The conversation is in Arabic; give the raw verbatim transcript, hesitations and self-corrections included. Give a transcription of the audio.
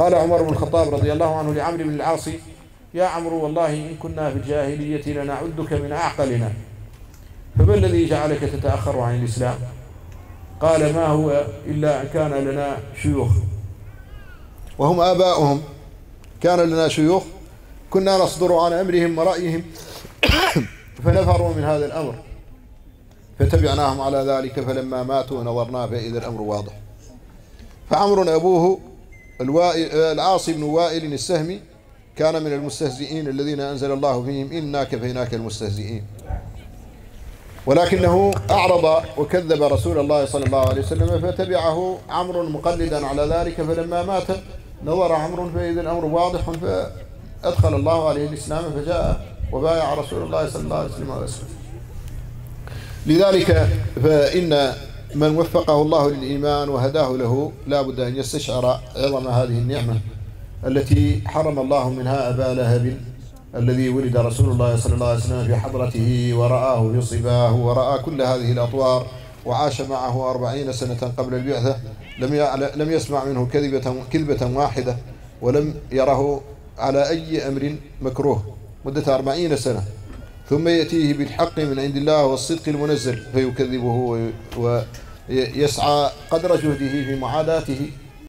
فقال عمر بن الخطاب رضي الله عنه لعمرو بن العاص: يا عمرو، والله إن كنا في الجاهلية لنعدك من أعقلنا، فما الذي جعلك تتأخر عن الإسلام؟ قال: ما هو إلا أن كان لنا شيوخ وهم آباؤهم، كان لنا شيوخ كنا نصدر عن أمرهم ورأيهم فنفروا من هذا الأمر، فتبعناهم على ذلك، فلما ماتوا نظرنا فإذا الأمر واضح. فعمر أبوه العاص بن وائل السهمي كان من المستهزئين الذين أنزل الله فيهم إنا كفيناك المستهزئين، ولكنه أعرض وكذب رسول الله صلى الله عليه وسلم، فتبعه عمرو مقلدا على ذلك، فلما مات نظر عمرو فإذا الأمر واضح، فأدخل الله عليه الإسلام، فجاء وبايع رسول الله صلى الله عليه وسلم. لذلك فإن من وفقه الله للإيمان وهداه له لا بد أن يستشعر عظم هذه النعمة التي حرم الله منها أبا لهب الذي ولد رسول الله صلى الله عليه وسلم في حضرته، ورآه في صباه، ورأى كل هذه الأطوار، وعاش معه أربعين سنة قبل البعثة، لم لم يسمع منه كذبة واحدة، ولم يره على أي أمر مكروه مدة أربعين سنة، ثم يأتيه بالحق من عند الله والصدق المنزل فيكذبه ويسعى قدر جهده في معاداته